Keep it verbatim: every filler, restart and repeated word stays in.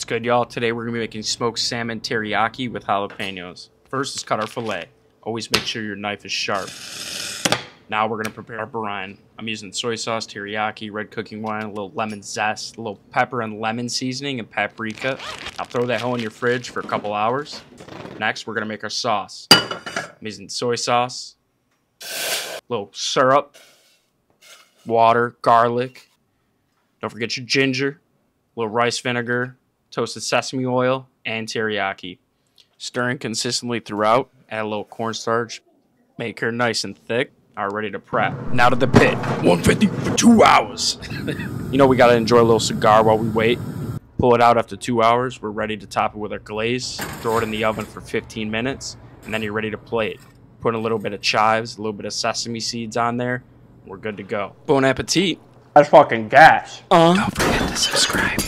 What's good, y'all? Today we're going to be making smoked salmon teriyaki with jalapeños. First, let's cut our fillet. Always make sure your knife is sharp. Now we're going to prepare our brine. I'm using soy sauce, teriyaki, red cooking wine, a little lemon zest, a little pepper and lemon seasoning, and paprika. Now throw that whole in your fridge for a couple hours. Next, we're going to make our sauce. I'm using soy sauce, a little syrup, water, garlic. Don't forget your ginger, a little rice vinegar, toasted sesame oil, and teriyaki. Stirring consistently throughout, add a little cornstarch, make her nice and thick. All right, ready to prep. Now to the pit, one fifty for two hours. You know we gotta enjoy a little cigar while we wait. Pull it out after two hours, we're ready to top it with our glaze, throw it in the oven for fifteen minutes, and then you're ready to plate. Put a little bit of chives, a little bit of sesame seeds on there, we're good to go. Bon appetit. That's fucking gas. Uh, Don't forget to subscribe.